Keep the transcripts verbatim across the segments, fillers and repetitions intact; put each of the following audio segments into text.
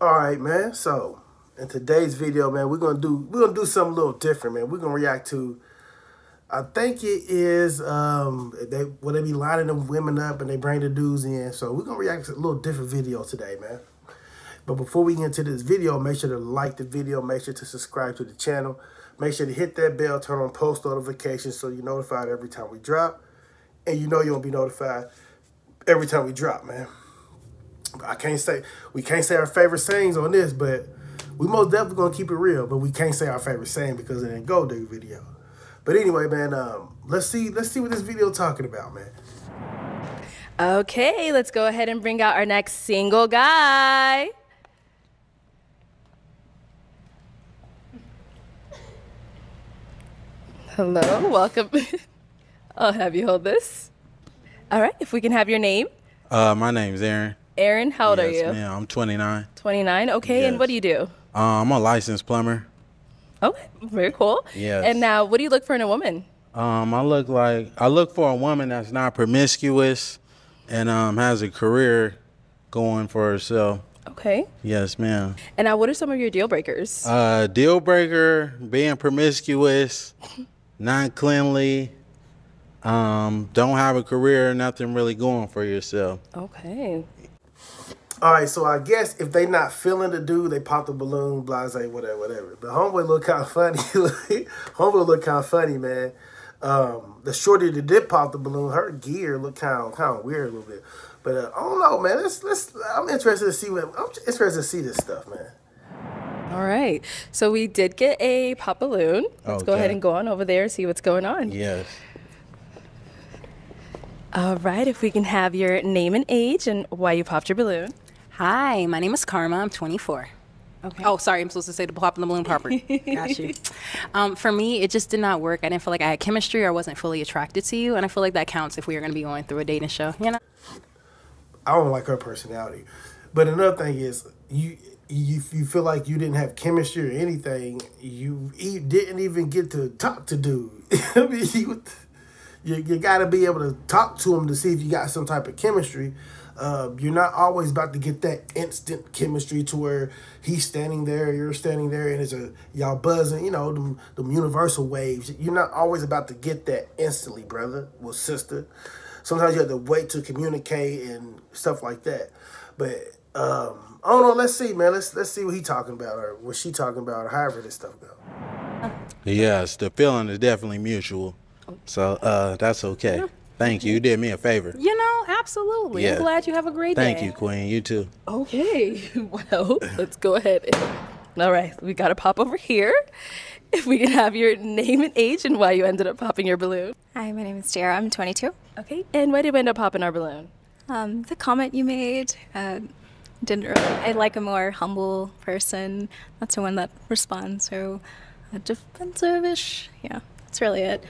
All right, man. So in today's video, man, we're gonna do we're gonna do something a little different, man. We're gonna react to, I think it is um they well they be lining them women up and they bring the dudes in. So we're gonna react to a little different video today, man. But before we get into this video, make sure to like the video, make sure to subscribe to the channel, make sure to hit that bell, turn on post notifications so you're notified every time we drop, and you know you'll be notified every time we drop, man. I can't say, we can't say our favorite sayings on this, but we most definitely gonna keep it real, but we can't say our favorite saying because it ain't Go Dig video. But anyway, man, um, let's see, let's see what this video talking about, man. Okay, let's go ahead and bring out our next single guy. Hello, welcome. I'll have you hold this. All right, if we can have your name. Uh, my name is Aaron. Aaron, how old yes, are you? Ma'am, I'm twenty-nine. twenty-nine, okay, yes. And what do you do? Uh, I'm a licensed plumber. Okay, very cool. Yes. And now, what do you look for in a woman? Um, I look like I look for a woman that's not promiscuous and um, has a career going for herself. Okay. Yes, ma'am. And now, what are some of your deal breakers? Uh, deal breaker, being promiscuous, not cleanly. Um, don't have a career, nothing really going for yourself. Okay. All right, so I guess if they not feeling the dude, they pop the balloon, blase, whatever, whatever. But homeboy look kind of funny. Homeboy look kind of funny, man. Um, the shorty that did pop the balloon, her gear looked kind of kind of weird a little bit. But uh, I don't know, man. Let's let's. I'm interested to see what I'm interested to see this stuff, man. All right, so we did get a pop balloon. Let's okay. go ahead and go on over there and see what's going on. Yes. All right, if we can have your name and age and why you popped your balloon. Hi, my name is Karma. I'm twenty-four. Okay. Oh, sorry, I'm supposed to say the pop and the balloon popper. Got you. Um, for me, it just did not work. I didn't feel like I had chemistry or I wasn't fully attracted to you, and I feel like that counts if we are going to be going through a dating show. You know? I don't like her personality. But another thing is, you you, you feel like you didn't have chemistry or anything. You, you didn't even get to talk to dude. I mean, you... You, you got to be able to talk to them to see if you got some type of chemistry. Uh, you're not always about to get that instant chemistry to where he's standing there, you're standing there, and it's a y'all buzzing, you know, them, them universal waves. You're not always about to get that instantly, brother or sister. Sometimes you have to wait to communicate and stuff like that. But um, I don't know. Let's see, man. Let's let's see what he talking about or what she talking about or however this stuff goes. Yes, the feeling is definitely mutual. So uh, that's okay. Yeah. Thank you. You did me a favor. You know, absolutely. Yeah. I'm glad you have a great Thank day. Thank you, Queen. You too. Okay. Well, let's go ahead. And... All right. We got to pop over here. If we can have your name and age and why you ended up popping your balloon. Hi, my name is Jara. I'm twenty-two. Okay. And why did we end up popping our balloon? Um, the comment you made. Uh, didn't really. I like a more humble person. That's the one that responds. So uh, defensive-ish. Yeah, that's really it.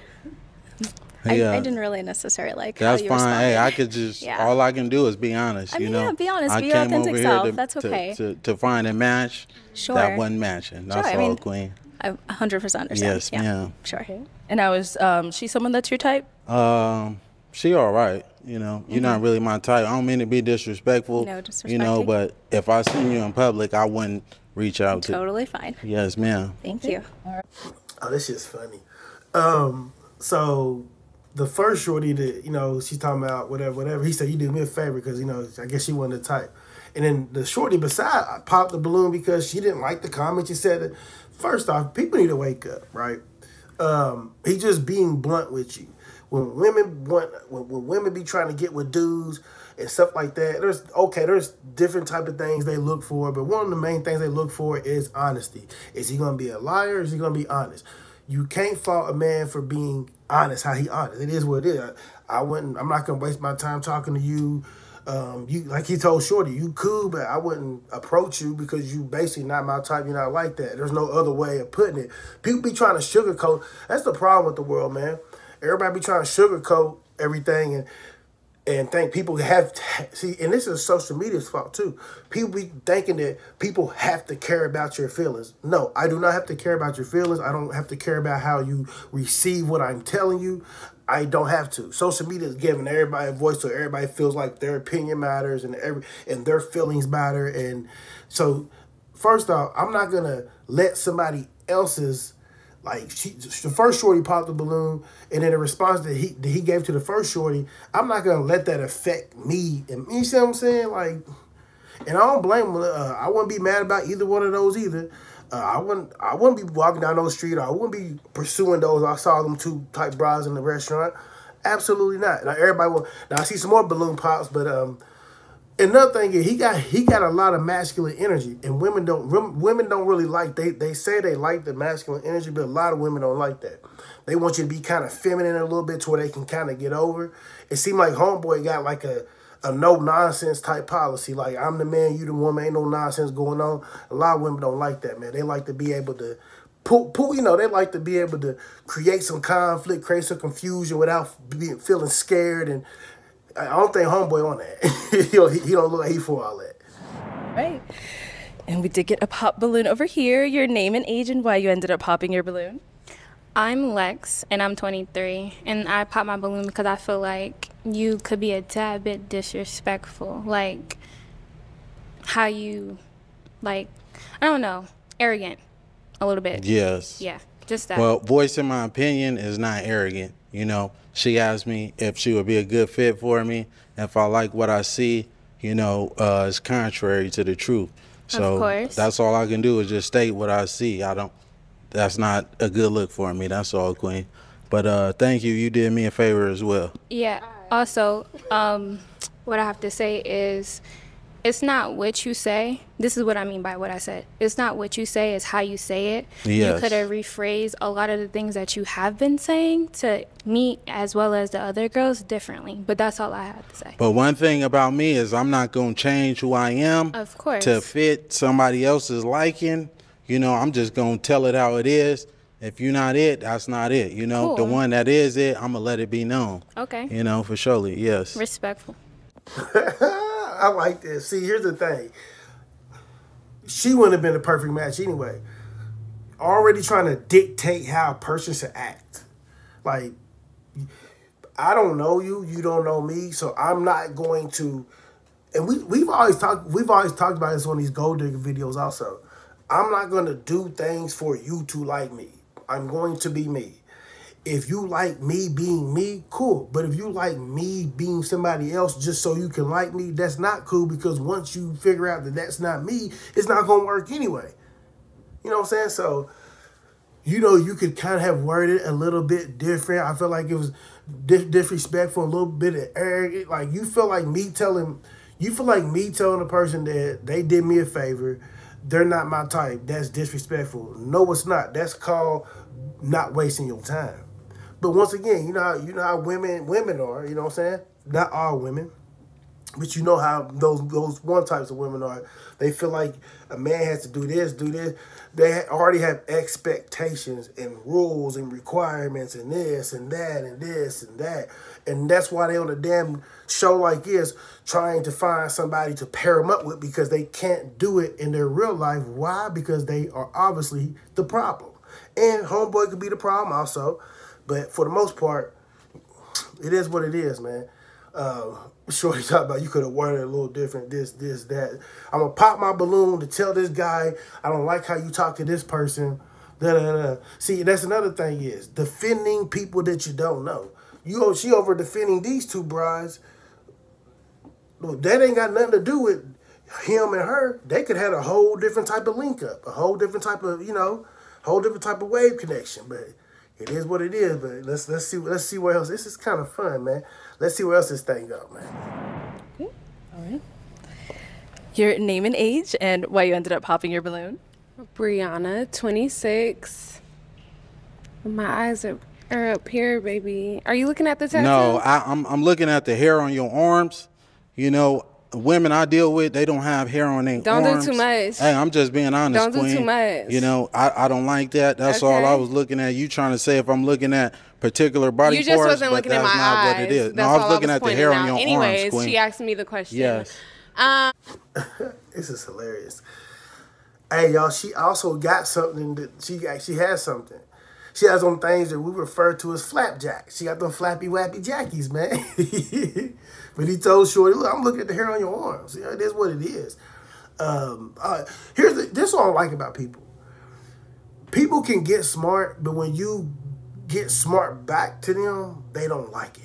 Yeah. I, I didn't really necessarily like that's how you fine responded. Hey, I could just yeah. all I can do is be honest. I mean, you know yeah, be honest, I be your authentic self to, that's okay to, to, to find a match sure that wasn't matching that's sure. all I mean, Queen I one hundred percent understand yes yeah ma'am. Sure okay. And I was um she someone that's your type um she all right you know mm-hmm. You're not really my type. I don't mean to be disrespectful no disrespectful. You know, but if I seen you in public I wouldn't reach out to totally fine yes ma'am thank you all right. Oh, this shit's funny. um so the first shorty that, you know, she's talking about whatever, whatever. He said, you do me a favor because, you know, I guess she wasn't the type. And then the shorty beside I popped the balloon because she didn't like the comment. She said, first off, people need to wake up, right? Um, he just being blunt with you. When women want, when, when women be trying to get with dudes and stuff like that, there's, okay, there's different type of things they look for. But one of the main things they look for is honesty. Is he going to be a liar? Is he going to be honest? You can't fault a man for being honest, how he honest. It is what it is. I, I wouldn't, I'm not going to waste my time talking to you. Um, you like he told Shorty, you cool, but I wouldn't approach you because you basically not my type. You're not like that. There's no other way of putting it. People be trying to sugarcoat. That's the problem with the world, man. Everybody be trying to sugarcoat everything and and think people have to, see, and this is social media's fault too. People be thinking that people have to care about your feelings. No, I do not have to care about your feelings. I don't have to care about how you receive what I'm telling you. I don't have to. Social media is giving everybody a voice, so everybody feels like their opinion matters and every and their feelings matter. And so, first off, I'm not going to let somebody else's, like, she, the first shorty popped the balloon, and then the response that he that he gave to the first shorty, I'm not going to let that affect me. And you see what I'm saying? Like, and I don't blame them. Uh, I wouldn't be mad about either one of those either. Uh, I wouldn't I wouldn't be walking down those streets. Or I wouldn't be pursuing those. I saw them two type bras in the restaurant. Absolutely not. Now everybody will, now I see some more balloon pops, but um another thing is he got he got a lot of masculine energy, and women don't women don't really like they they say they like the masculine energy, but a lot of women don't like that. They want you to be kind of feminine a little bit to where they can kind of get over. It seemed like homeboy got like a a no-nonsense type policy. Like, I'm the man, you the woman, ain't no nonsense going on. A lot of women don't like that, man. They like to be able to, pull, pull, you know, they like to be able to create some conflict, create some confusion without being feeling scared. And I don't think homeboy on that. you know, he, he don't look like he for all that. Right. And we did get a pop balloon over here. Your name and age and why you ended up popping your balloon. I'm Lex, and I'm twenty-three, and I popped my balloon because I feel like you could be a tad bit disrespectful, like how you, like, I don't know, arrogant a little bit. Yes. Yeah, just that. Well, voicing my opinion is not arrogant, you know. She asked me if she would be a good fit for me, if I like what I see, you know, uh, it's contrary to the truth. So of course. That's all I can do is just state what I see. I don't. That's not a good look for me. That's all, Queen. But uh, thank you. You did me a favor as well. Yeah. Also, um, what I have to say is it's not what you say. This is what I mean by what I said. It's not what you say. It's how you say it. Yes. You could have rephrased a lot of the things that you have been saying to me as well as the other girls differently. But that's all I have to say. But one thing about me is I'm not going to change who I am. Of course. To fit somebody else's liking. You know, I'm just going to tell it how it is. If you're not it, that's not it. You know, cool. The one that is it, I'm going to let it be known. Okay. You know, for surely, yes. Respectful. I like this. See, here's the thing. She wouldn't have been a perfect match anyway. Already trying to dictate how a person should act. Like, I don't know you. You don't know me. So I'm not going to. And we, we've always talked. We've always talked about this on these gold digger videos also. I'm not going to do things for you to like me. I'm going to be me. If you like me being me, cool. But if you like me being somebody else just so you can like me, that's not cool, because once you figure out that that's not me, it's not going to work anyway. You know what I'm saying? So, you know, you could kind of have worded it a little bit different. I feel like it was dis disrespectful, a little bit of arrogant. Like, you feel like me telling, you feel like me telling a person that they did me a favor. They're not my type. That's disrespectful. No, it's not. That's called not wasting your time. But once again, you know how, you know how women women are. You know what I'm saying? Not all women, but you know how those those one types of women are. They feel like a man has to do this, do this. They already have expectations and rules and requirements and this and that and this and that. And that's why they on a damn show like this trying to find somebody to pair them up with, because they can't do it in their real life. Why? Because they are obviously the problem. And homeboy could be the problem also. But for the most part, it is what it is, man. Uh, Shorty talked about you could have worded it a little different, this, this, that. I'm going to pop my balloon to tell this guy I don't like how you talk to this person. Da, da, da. See, that's another thing is defending people that you don't know. You, she over defending these two brides. That ain't got nothing to do with him and her. They could have had a whole different type of link up, a whole different type of, you know, whole different type of wave connection. But it is what it is. But let's let's see let's see where else. This is kind of fun, man. Let's see where else this thing goes, man. Okay. All right. Your name and age and why you ended up popping your balloon. Brianna, twenty-six. My eyes are. Or up here, baby. Are you looking at the tattoos? No, I, I'm, I'm looking at the hair on your arms. You know, women I deal with, they don't have hair on their don't arms. Don't do too much. Hey, I'm just being honest, Don't Queen. do too much. You know, I, I don't like that. That's okay. All I was looking at. You trying to say if I'm looking at particular body parts, you just parts, wasn't looking at my eyes. What it is. That's no, I was looking I was at the hair out. on your Anyways, arms, Anyways, Queen. She asked me the question. Yes. Um. This is hilarious. Hey, y'all, she also got something. That she, she has something. She has on things that we refer to as flapjacks. She got them flappy wappy jackies, man. But he told Shorty, look, I'm looking at the hair on your arms. You know, it is what it is. Um, uh, here's the, this is what I like about people. People can get smart, but when you get smart back to them, they don't like it.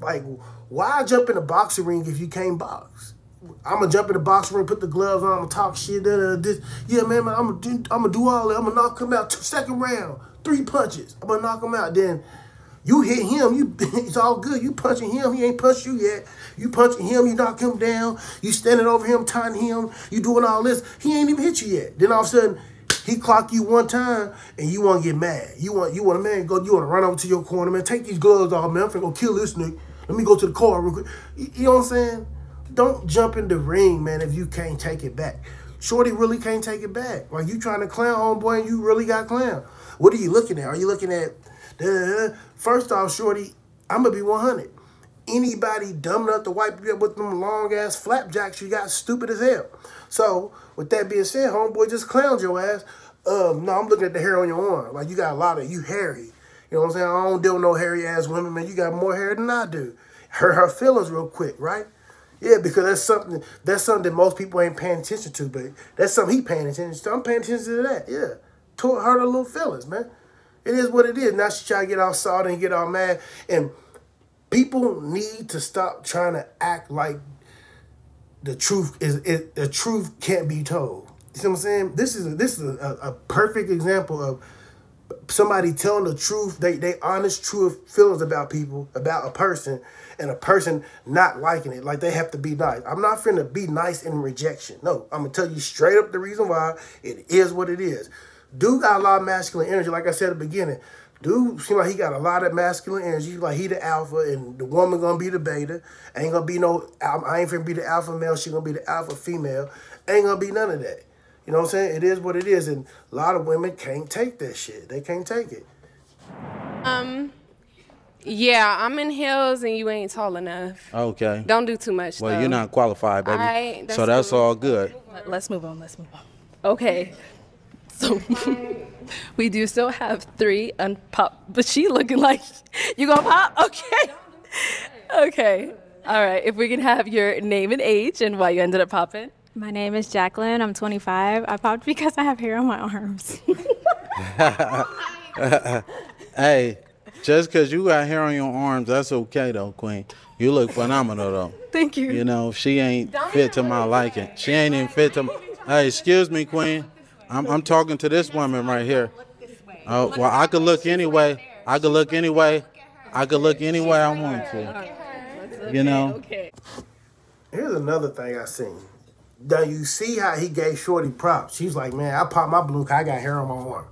Like, why jump in a boxing ring if you can't box? I'm gonna jump in the boxing ring, put the gloves on, I'm gonna talk shit. Da, da, this. Yeah, man, man, I'm gonna do, I'm gonna do all that. I'm gonna knock him out. Second round, three punches. I'm gonna knock him out. Then you hit him. You, it's all good. You punching him. He ain't punched you yet. You punching him. You knock him down. You standing over him, tying him. You doing all this. He ain't even hit you yet. Then all of a sudden, he clock you one time, and you want to get mad. You want, you want a man go. You want to run over to your corner, man. Take these gloves off, man. I'm finna go kill this nigga. Let me go to the car real quick. You, you know what I'm saying? Don't jump in the ring, man, if you can't take it back. Shorty really can't take it back. Like, you trying to clown, homeboy, and you really got clown. What are you looking at? Are you looking at... Uh, first off, Shorty, I'm going to be one hundred. Anybody dumb enough to wipe you up with them long-ass flapjacks, you got stupid as hell. So, with that being said, homeboy just clowned your ass. Um, no, I'm looking at the hair on your arm. Like, you got a lot of... You hairy. You know what I'm saying? I don't deal with no hairy-ass women, man. You got more hair than I do. Hurt her feelings real quick, right? Yeah, because that's something that's something that most people ain't paying attention to, but that's something he paying attention to. I'm paying attention to that, yeah. Tore her little feelings, man. It is what it is. Now she try to get all salty and get all mad. And people need to stop trying to act like the truth is it, the truth can't be told. You see what I'm saying? This is a, this is a, a perfect example of somebody telling the truth, they they honest, true feelings about people, about a person, and a person not liking it. Like, they have to be nice. I'm not finna be nice in rejection. No, I'm gonna tell you straight up the reason why. It is what it is. Dude got a lot of masculine energy. Like I said at the beginning, dude seems like he got a lot of masculine energy. Like, he the alpha, and the woman gonna be the beta. Ain't gonna be no, I ain't finna be the alpha male. She gonna be the alpha female. Ain't gonna be none of that. You know what I'm saying? It is what it is, and a lot of women can't take that shit. They can't take it. Um, yeah, I'm in heels, and you ain't tall enough. Okay. Don't do too much, well, though. You're not qualified, baby. I, that's so that's all good. Let's move on. Let's move on. Okay. So we do still have three unpop, but she looking like you gonna pop? Okay. Okay. All right. If we can have your name and age and why you ended up popping. My name is Jacqueline. I'm twenty-five. I popped because I have hair on my arms. Hey, just because you got hair on your arms, that's okay, though, Queen. You look phenomenal, though. Thank you. You know, she ain't Don't fit to my liking. She ain't even fit to my... Hey, excuse me, Queen. I'm, I'm talking to this woman right here. Oh, well, I could look anyway. I could look anyway. I could look any way I want to. You know? Here's another thing I seen. Now, you see how he gave Shorty props. She's like, man, I popped my balloon because I got hair on my arm.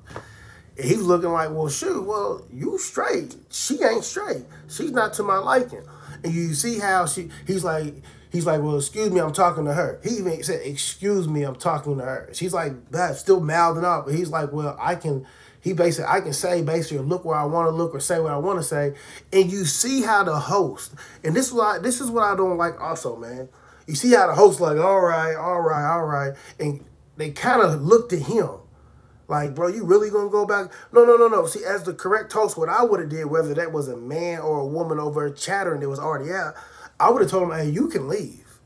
And he's looking like, well, shoot, well, you straight. She ain't straight. She's not to my liking. And you see how she, he's like, he's like, well, excuse me, I'm talking to her. He even said, excuse me, I'm talking to her. She's like, that's still mouthing off. But he's like, well, I can, he basically, I can say basically look where I want to look or say what I want to say. And you see how the host, and this is what I, this is what I don't like also, man. You see how the host like, all right, all right, all right. And they kind of looked at him like, bro, you really going to go back? No, no, no, no. See, as the correct host, what I would have did, whether that was a man or a woman over chattering that was already out, I would have told him, hey, you can leave.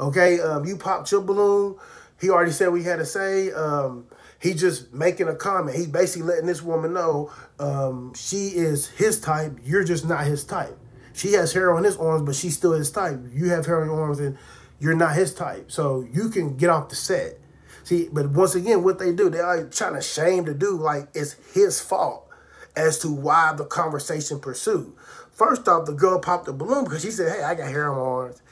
Okay, um, you popped your balloon. He already said what he had to say. Um, he just making a comment. He basically letting this woman know um, she is his type. You're just not his type. She has hair on his arms, but she's still his type. You have hair on your arms, and you're not his type. So you can get off the set. See, but once again, what they do, they are trying to shame the dude like it's his fault as to why the conversation pursued. First off, the girl popped the balloon because she said, hey, I got hair on my arms.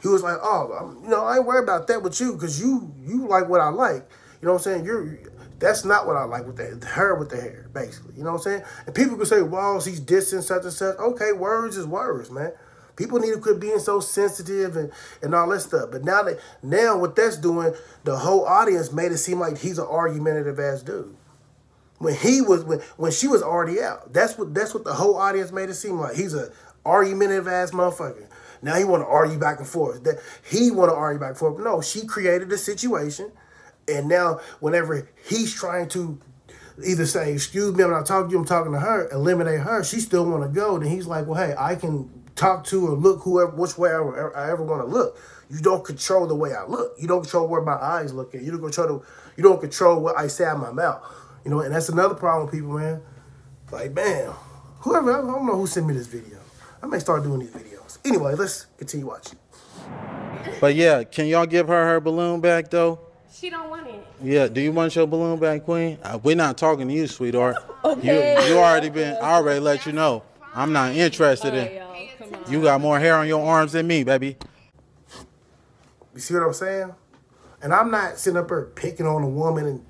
He was like, oh, I'm, you know, I ain't worried about that with you because you you like what I like. You know what I'm saying? You're... That's not what I like with the hair, with the hair, basically. You know what I'm saying? And people could say, well, he's dissing such and such. Okay, words is words, man. People need to quit being so sensitive and, and all that stuff. But now that now what that's doing, the whole audience made it seem like he's an argumentative ass dude. When he was when when she was already out, that's what that's what the whole audience made it seem like. He's an argumentative ass motherfucker. Now he want to argue back and forth. That he want to argue back and forth. No, she created a situation. And now, whenever he's trying to either say, excuse me, I'm not talking to you, I'm talking to her, eliminate her, she still want to go. Then he's like, well, hey, I can talk to or look whoever, which way I, I ever want to look. You don't control the way I look. You don't control where my eyes look at. You don't control the, you don't control what I say out of my mouth. You know, and that's another problem with people, man. Like, man, whoever, I don't know who sent me this video. I may start doing these videos. Anyway, let's continue watching. But yeah, can y'all give her her balloon back though? She don't want it. Yeah, do you want your balloon back, Queen? Uh, we're not talking to you, sweetheart. Okay. You, you already been, I already let you know. I'm not interested right, in, you got more hair on your arms than me, baby. You see what I'm saying? And I'm not sitting up here picking on a woman and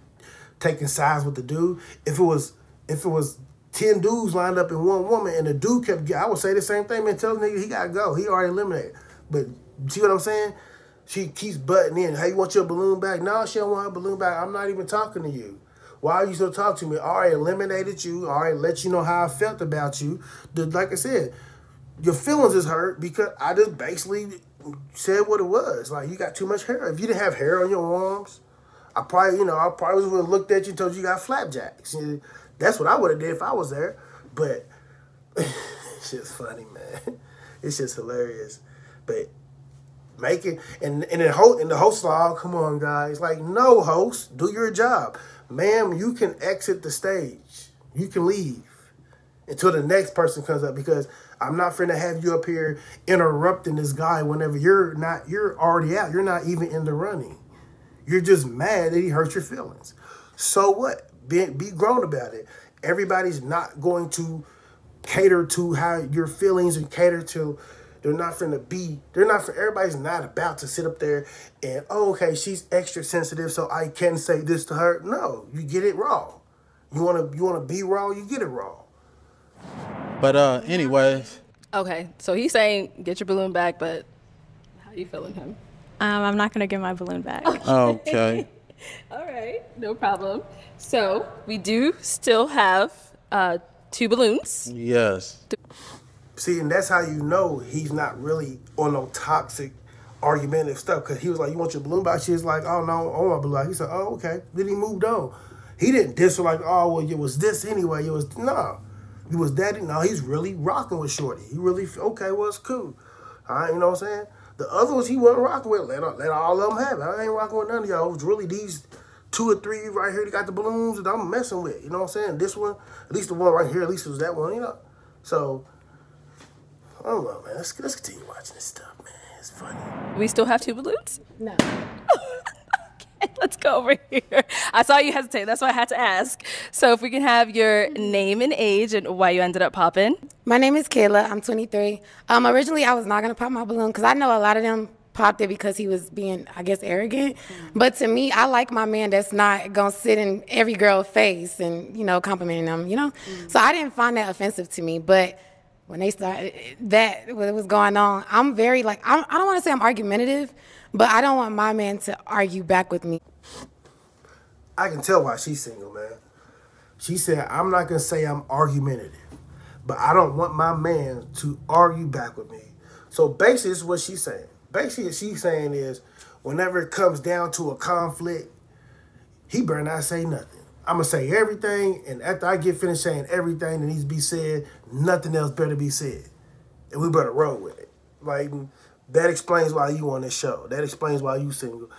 taking sides with the dude. If it was, if it was ten dudes lined up in one woman and the dude kept, I would say the same thing, man, tell the nigga he gotta go. He already eliminated. But see what I'm saying? She keeps butting in. Hey, you want your balloon back? No, she don't want her balloon back. I'm not even talking to you. Why are you still talking to me? I already eliminated you. I already let you know how I felt about you. Like I said, your feelings is hurt because I just basically said what it was. Like, you got too much hair. If you didn't have hair on your arms, I probably, you know, I probably would have looked at you and told you you got flapjacks. That's what I would have did if I was there. But it's just funny, man. It's just hilarious. But make it, and and the host and the host all, come on guys, like, no, host, do your job, ma'am. You can exit the stage. You can leave until the next person comes up, because I'm not finna have you up here interrupting this guy whenever you're not, you're already out. You're not even in the running. You're just mad that he hurt your feelings. So what? Be, be grown about it. Everybody's not going to cater to how your feelings and cater to. They're not for the be. They're not for everybody's not about to sit up there and, oh, okay, she's extra sensitive, so I can say this to her. No, you get it raw. You wanna you wanna be raw, you get it raw. But uh, anyways. Okay, so he's saying get your balloon back, but how you feeling him? Um, I'm not gonna get my balloon back. Okay. All right, no problem. So we do still have uh two balloons. Yes. Th See, and that's how you know he's not really on no toxic, argumentative stuff. Because he was like, you want your balloon back? She was like, oh, no, I don't want my balloon back. He said, oh, okay. Then he moved on. He didn't diss her like, oh, well, it was this anyway. It was, no. It was that. No, he's really rocking with Shorty. He really, okay, well, it's cool. All right, you know what I'm saying? The other ones he wasn't rocking with, let, let all of them have it. I ain't rocking with none of y'all. It was really these two or three right here that got the balloons that I'm messing with. You know what I'm saying? This one, at least the one right here, at least it was that one, you know? So, I don't know, man. Let's, let's continue watching this stuff, man. It's funny. We still have two balloons? No. Okay, let's go over here. I saw you hesitate. That's why I had to ask. So if we can have your name and age and why you ended up popping. My name is Kayla. I'm twenty-three. Um, originally, I was not going to pop my balloon because I know a lot of them popped it because he was being, I guess, arrogant. Mm-hmm. But to me, I like my man that's not going to sit in every girl's face and, you know, complimenting them, you know? Mm-hmm. So I didn't find that offensive to me, but when they started that, what was going on, I'm very like, I'm, I don't want to say I'm argumentative, but I don't want my man to argue back with me. I can tell why she's single, man. She said, I'm not going to say I'm argumentative, but I don't want my man to argue back with me. So basically, this is what she's saying. Basically, what she's saying is, whenever it comes down to a conflict, he better not say nothing. I'm going to say everything, and after I get finished saying everything that needs to be said, nothing else better be said. And we better roll with it. Like, that explains why you on this show. That explains why you single.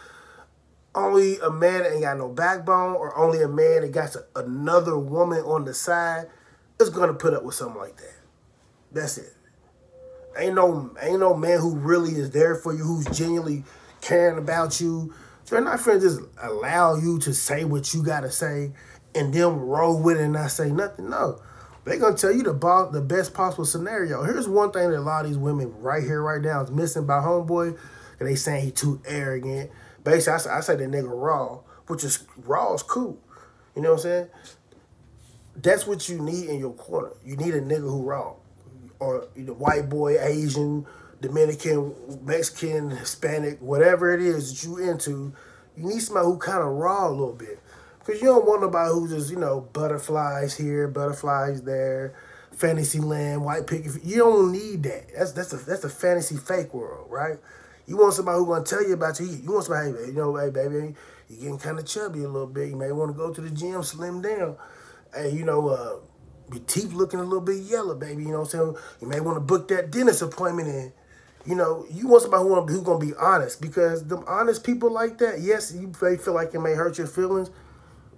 Only a man that ain't got no backbone or only a man that got another woman on the side is going to put up with something like that. That's it. Ain't no, ain't no man who really is there for you, who's genuinely caring about you. They're not finna just allow you to say what you gotta say and then roll with it and not say nothing. No. They're gonna tell you the bo the best possible scenario. Here's one thing that a lot of these women right here, right now, is missing by homeboy, and they saying he too arrogant. Basically, I say, I say that nigga raw, which is, raw is cool. You know what I'm saying? That's what you need in your corner. You need a nigga who raw. Or the white boy, Asian, Dominican, Mexican, Hispanic, whatever it is that you into, you need somebody who kind of raw a little bit. Because you don't want nobody who's just, you know, butterflies here, butterflies there, fantasy land, white picket. You don't need that. That's that's a, that's a fantasy fake world, right? You want somebody who's going to tell you about you. You want somebody, hey, you know, hey, baby, you're getting kind of chubby a little bit. You may want to go to the gym, slim down. Hey, you know, uh, your teeth looking a little bit yellow, baby. You know what I'm saying? You may want to book that dentist appointment in. You know, you want somebody who who's going to be honest, because them honest people like that, yes, you may feel like it may hurt your feelings,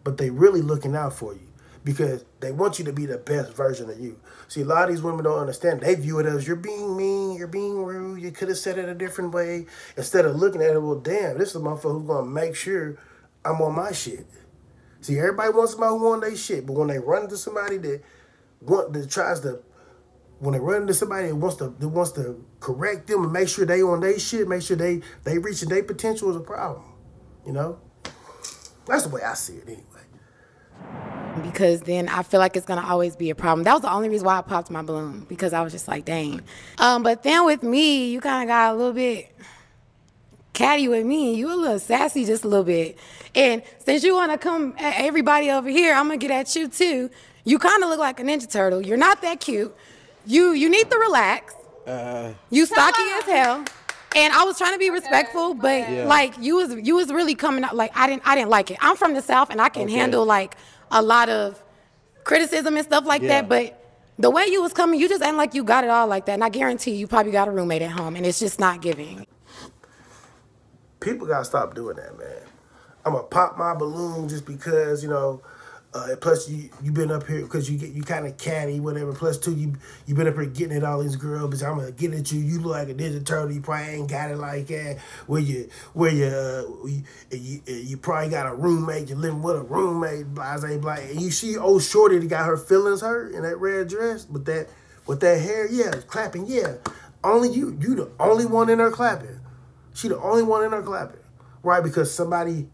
but they really looking out for you because they want you to be the best version of you. See, a lot of these women don't understand. They view it as you're being mean, you're being rude, you could have said it a different way. Instead of looking at it, well, damn, this is a motherfucker who's going to make sure I'm on my shit. See, everybody wants somebody who on their shit, but when they run into somebody that, want, that tries to, when they run into somebody that wants to that wants to correct them and make sure they on their shit, make sure they they reaching their potential, is a problem. You know, that's the way I see it anyway. Because then I feel like it's gonna always be a problem. That was the only reason why I popped my balloon, because I was just like, dang. Um, but then with me, you kind of got a little bit catty with me. You a little sassy, just a little bit. And since you wanna come at everybody over here, I'm gonna get at you too. You kind of look like a Ninja Turtle. You're not that cute. You you need to relax. Uh, you stocky as hell, and I was trying to be respectful, but yeah. like you was you was really coming out like I didn't I didn't like it. I'm from the South, and I can okay. handle like a lot of criticism and stuff like yeah. that. But the way you was coming, you just ain't like you got it all like that. And I guarantee you, you probably got a roommate at home, and it's just not giving. People gotta stop doing that, man. I'ma pop my balloon just because, you know. Uh, plus, you you been up here because you get you kind of catty, whatever. Plus, two, you you been up here getting at all these girls. Because I'm gonna get at you. You look like a Ninja Turtle. You probably ain't got it like that. Where you where you, uh, you, you you probably got a roommate. You living with a roommate. Blase blase. And you see old shorty that got her feelings hurt in that red dress, but that with that hair, yeah, clapping, yeah. Only you you the only one in her clapping. She the only one in her clapping, right? Because somebody.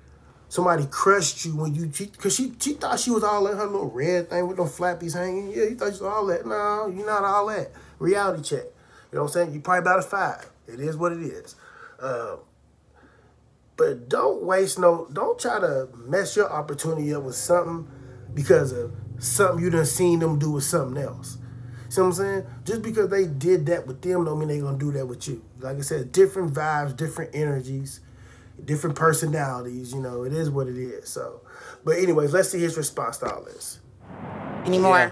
Somebody crushed you when you, because she, she, she thought she was all that, her little red thing with no flappies hanging. Yeah, you thought you was all that. No, you're not all that. Reality check. You know what I'm saying? You probably about a five. It is what it is. Um, but don't waste no, don't try to mess your opportunity up with something because of something you done seen them do with something else. See what I'm saying? Just because they did that with them don't mean they gonna do that with you. Like I said, different vibes, different energies. Different personalities, you know, it is what it is. So, but anyways, let's see his response to all this. Anymore? Yeah.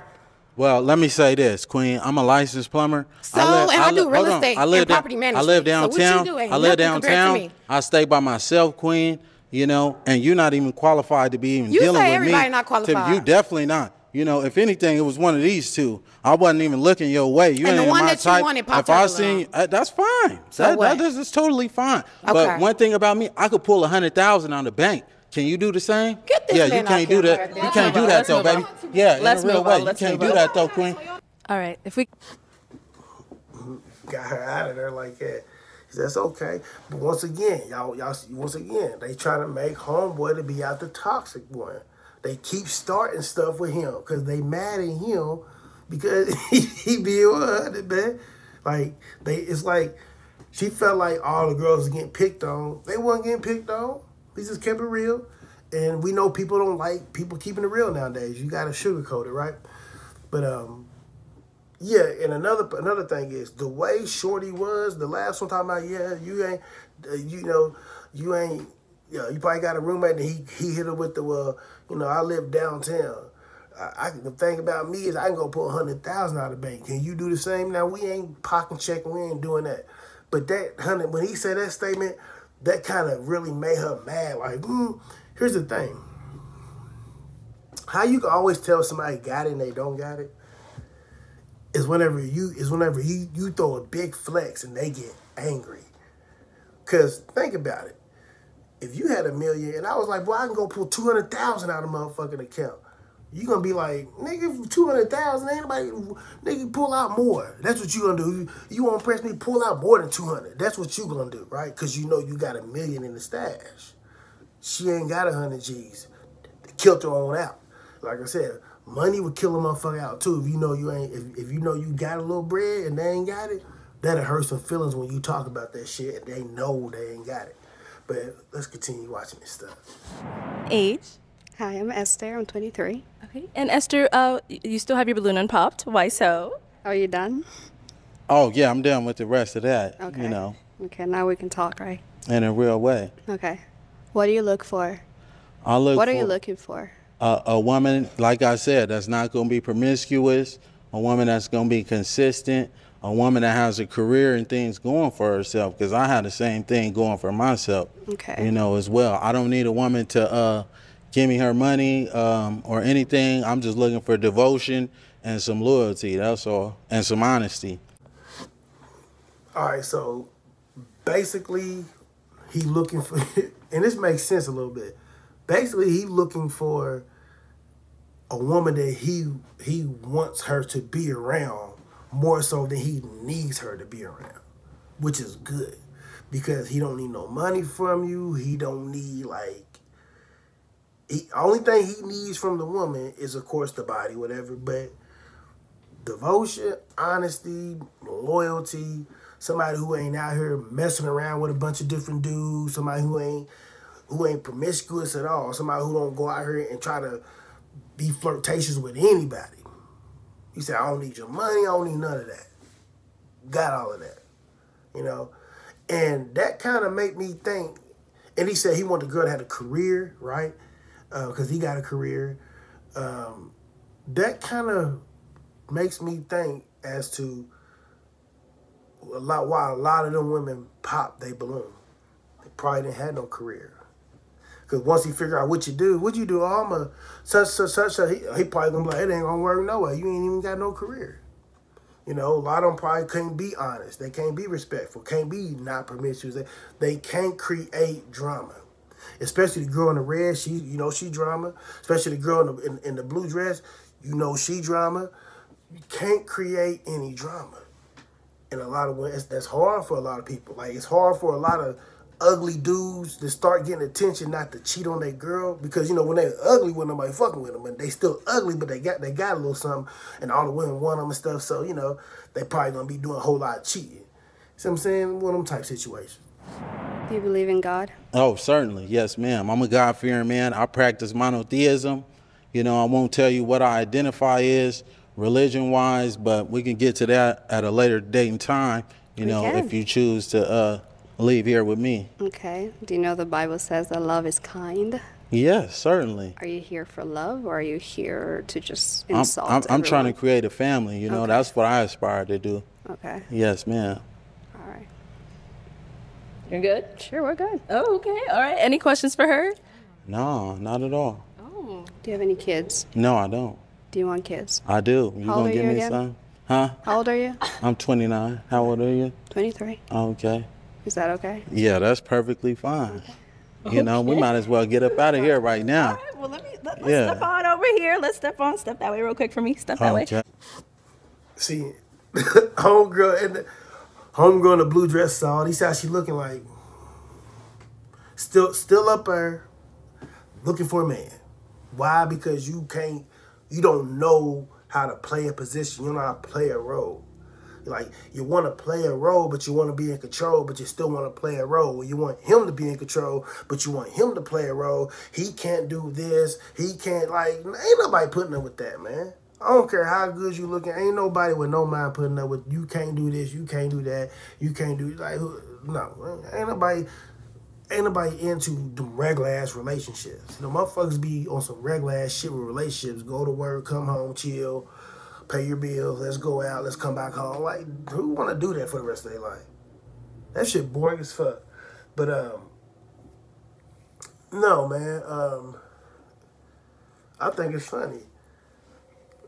Well, let me say this, Queen. I'm a licensed plumber. So, I live, and I, I do real estate I live and property management. I live downtown. So I live downtown. I stay by myself, Queen, you know, and you're not even qualified to be even you dealing with me. You say everybody not qualified. To, you definitely not. You know, if anything, it was one of these two. I wasn't even looking your way. You and ain't the one my that type. You wanted popped if I seen, uh, that's fine. So that, what? That is, it's totally fine. Okay. But one thing about me, I could pull a hundred thousand on the bank. Can you do the same? Get this yeah, you can't do that. You can't do that though, baby. Yeah, in a real way, you can't do that though, Queen. All right, if we got her out of there like that, that's okay. But once again, y'all, y'all, once again, they trying to make homeboy to be out the toxic one. They keep starting stuff with him because they mad at him because he, he be one hundred, man. Like, they, it's like she felt like all the girls were getting picked on. They weren't getting picked on. We just kept it real. And we know people don't like people keeping it real nowadays. You got to sugarcoat it, right? But, um, yeah, and another another thing is the way Shorty was, the last one talking about, yeah, you ain't, uh, you know, you ain't, yeah, you probably got a roommate that he, he hit her with the, well, you know, I live downtown. I, I, the thing about me is I can go pull a hundred thousand dollars out of the bank. Can you do the same? Now, we ain't pocket checking. We ain't doing that. But that hundred, when he said that statement, that kind of really made her mad. Like, mm. Here's the thing. How you can always tell somebody got it and they don't got it is whenever you is whenever you, you throw a big flex and they get angry. Because think about it. If you had a million, and I was like, boy, I can go pull two hundred thousand out of motherfucking account. You're going to be like, nigga, two hundred thousand, ain't nobody, nigga, pull out more. That's what you're going to do. You, you want to press me, pull out more than two hundred. That's what you're going to do, right? Because you know you got a million in the stash. She ain't got a hundred G's. They killed her on out. Like I said, money would kill a motherfucker out, too. If you know you ain't, if, if you know you got a little bread and they ain't got it, that'll hurt some feelings when you talk about that shit and they know they ain't got it. But let's continue watching this stuff. Age. Hi, I'm Esther. I'm twenty-three. Okay. And Esther, uh, you still have your balloon unpopped. Why so? Are you done? Oh, yeah, I'm done with the rest of that, okay. You know. Okay, now we can talk, right? In a real way. Okay. What do you look for? I look What for, are you looking for? Uh, a woman, like I said, that's not going to be promiscuous, a woman that's going to be consistent, a woman that has a career and things going for herself, because I had the same thing going for myself, okay. you know, as well. I don't need a woman to uh, give me her money um, or anything. I'm just looking for devotion and some loyalty, that's all, and some honesty. All right, so basically he looking for, and this makes sense a little bit, basically he looking for a woman that he he wants her to be around more so than he needs her to be around, which is good because he don't need no money from you. He don't need like, he, only thing he needs from the woman is of course the body, whatever, but devotion, honesty, loyalty, somebody who ain't out here messing around with a bunch of different dudes, somebody who ain't who ain't promiscuous at all, somebody who don't go out here and try to be flirtatious with anybody. He said, I don't need your money, I don't need none of that. Got all of that, you know? And that kind of made me think, and he said he wanted a girl that had a career, right? Because uh, he got a career. Um, that kind of makes me think as to a lot, why a lot of them women pop, they balloon. They probably didn't have no career. Because once he figure out what you do, what you do, oh, I'm a such, such, such, such. He, he probably going to be like, it ain't going to work no way. You ain't even got no career. You know, a lot of them probably couldn't be honest. They can't be respectful. Can't be not promiscuous. They, they can't create drama. Especially the girl in the red, she, you know, she drama. Especially the girl in the, in, in the blue dress, you know, she drama. You can't create any drama. And a lot of ways, that's hard for a lot of people. Like, it's hard for a lot of ugly dudes to start getting attention, not to cheat on their girl, because you know when they're ugly, when nobody fucking with them, and they still ugly, but they got they got a little something, and all the women want them and stuff. So you know they probably gonna be doing a whole lot of cheating. See what I'm saying? One of them type situations. Do you believe in God? Oh, certainly, yes, ma'am. I'm a God-fearing man. I practice monotheism. You know, I won't tell you what I identify as religion-wise, but we can get to that at a later date and time. You we know, can. if you choose to. Uh, Leave here with me. Okay. Do you know the Bible says that love is kind? Yes, certainly. Are you here for love, or are you here to just insult I'm, I'm, I'm trying to create a family. You know, okay. That's what I aspire to do. Okay. Yes, ma'am. All right. You're good? Sure, we're good. Oh, okay. All right. Any questions for her? No, not at all. Oh. Do you have any kids? No, I don't. Do you want kids? I do. You gonna give me some? Huh? How old are you? I'm twenty-nine. How old are you? twenty-three. Okay. Is that okay? Yeah, that's perfectly fine. Okay. You know, we might as well get up out of here right now. All right, well, let me, let, let's yeah. step on over here. Let's step on, step that way real quick for me. Step that okay. way. See, homegirl in the, homegirl in the blue dress saw, he saw she looking like, still still up there, looking for a man. Why? Because you can't, you don't know how to play a position. You don't know how to play a role. Like, you want to play a role, but you want to be in control, but you still want to play a role. You want him to be in control, but you want him to play a role. He can't do this. He can't, like, ain't nobody putting up with that, man. I don't care how good you looking. Ain't nobody with no mind putting up with, you can't do this, you can't do that, you can't do, like, no. Ain't nobody, ain't nobody into the regular-ass relationships. The motherfuckers be on some regular-ass shit with relationships. Go to work, come home, chill. Pay your bills, let's go out, let's come back home. Like, who wanna do that for the rest of their life? That shit boring as fuck. But um no, man, um I think it's funny.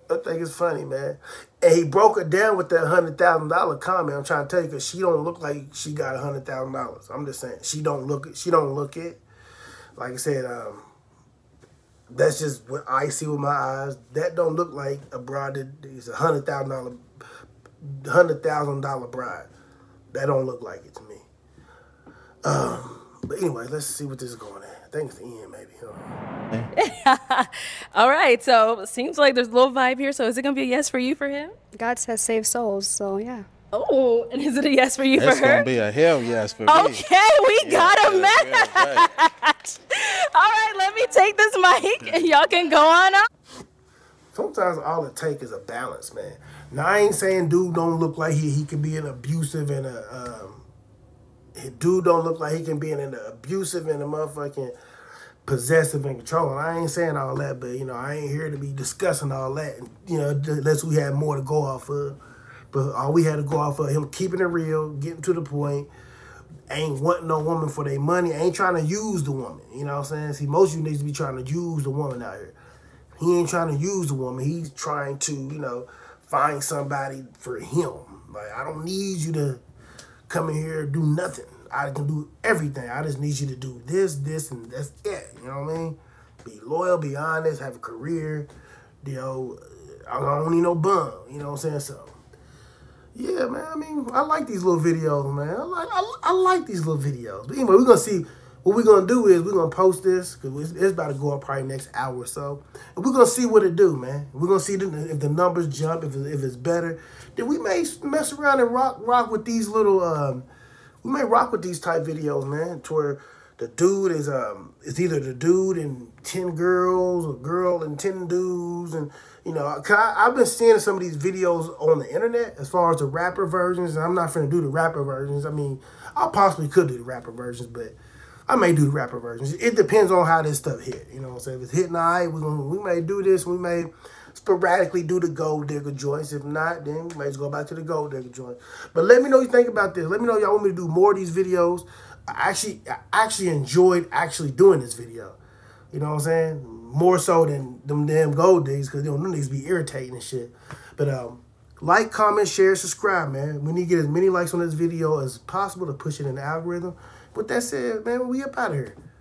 I think it's funny, man. And he broke her down with that hundred thousand dollar comment. I'm trying to tell you, cause she don't look like she got a hundred thousand dollars. I'm just saying, she don't look it, she don't look it. Like I said, um that's just what I see with my eyes. That don't look like a bride that is a one hundred thousand dollar one hundred thousand dollar bride. That don't look like it to me. Um, but anyway, let's see what this is going at. I think it's the end, maybe. Huh? Yeah. All right, so it seems like there's a little vibe here. So is it going to be a yes for you for him? God says save souls, so yeah. Oh, and is it a yes for you it's for her? It's going to be a hell yes for okay, me. Okay, we yeah, got a yeah, match. Yeah, right. All right, let me take this mic and y'all can go on up. Sometimes all it takes is a balance, man. Now, I ain't saying dude don't look like he, he could be an abusive and a, um, dude don't look like he can be in an abusive and a motherfucking possessive and controlling. I ain't saying all that, but, you know, I ain't here to be discussing all that, you know, unless we had more to go off of. But all we had to go off of, him keeping it real, getting to the point, ain't wanting no woman for their money, ain't trying to use the woman. You know what I'm saying? See, most of you niggas be trying to use the woman out here. He ain't trying to use the woman. He's trying to, you know, find somebody for him. Like, I don't need you to come in here and do nothing. I can do everything. I just need you to do this, this, and that's it. You know what I mean? Be loyal, be honest, have a career. You know, I don't need no bum. You know what I'm saying? So, yeah, man. I mean, I like these little videos, man. I like, I, I like these little videos. But anyway, we're going to see. What we're going to do is we're going to post this, because it's, it's about to go up probably next hour or so. And we're going to see what it do, man. We're going to see if the numbers jump, if, if it's better. Then we may mess around and rock rock with these little... Um, We may rock with these type videos, man, to where the dude is um it's either the dude and ten girls or girl and ten dudes. And, you know, cause I, I've been seeing some of these videos on the internet as far as the rapper versions. And I'm not finna do the rapper versions. I mean, I possibly could do the rapper versions, but I may do the rapper versions. It depends on how this stuff hit. You know what I'm saying? If it's hitting all right, we, we may do this. We may sporadically do the gold digger joints. If not, then we might just go back to the gold digger joints. But let me know what you think about this. Let me know y'all want me to do more of these videos. I actually, I actually enjoyed actually doing this video. You know what I'm saying? More so than them damn gold diggers, because them niggas be irritating and shit. But um, like, comment, share, subscribe, man. We need to get as many likes on this video as possible to push it in the algorithm. With that said, man, we up out of here.